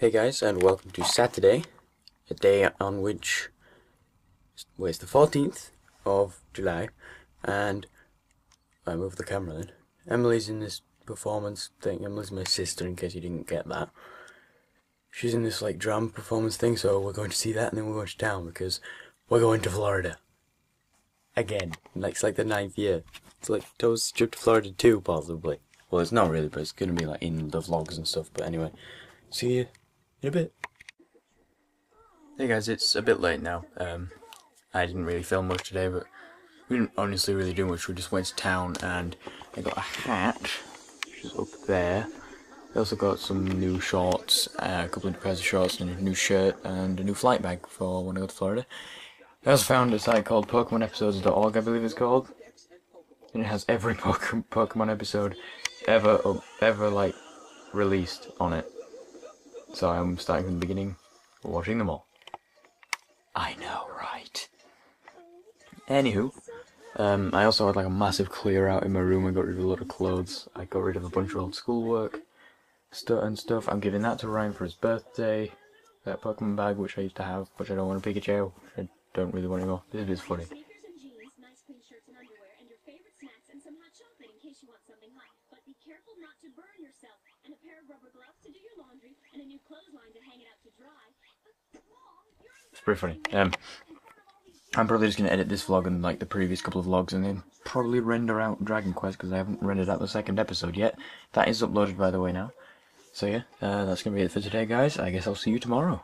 Hey guys, and welcome to Saturday, a day on which was the 14th of July, and I moved the camera then. Emily's in this performance thing. Emily's my sister, in case you didn't get that. She's in this like drama performance thing, so we're going to see that and then we're going to town because we're going to Florida. Again. It's like the 9th year. It's like Toad's trip to Florida too, possibly. Well, it's not really, but it's going to be like in the vlogs and stuff, but anyway. See you in a bit. Hey guys, it's a bit late now. I didn't really film much today, but we didn't honestly really do much. We just went to town and I got a hat, which is up there. I also got some new shorts, a couple of pairs of shorts and a new shirt and a new flight bag for when I go to Florida. I also found a site called Pokemonepisodes.org, I believe it's called. And it has every Pokemon episode ever like released on it. So I'm starting from the beginning, watching them all. I know, right? Anywho, I also had like a massive clear out in my room. I got rid of a lot of clothes. I got rid of a bunch of old schoolwork and stuff. I'm giving that to Ryan for his birthday. That Pokemon bag which I used to have, which I don't want a Pikachu. I don't really want anymore. This is funny. It's pretty funny. I'm probably just gonna edit this vlog and like the previous couple of vlogs, and then probably render out Dragon Quest because I haven't rendered out the second episode yet. That is uploaded, by the way, now. So yeah, that's gonna be it for today, guys. I guess I'll see you tomorrow.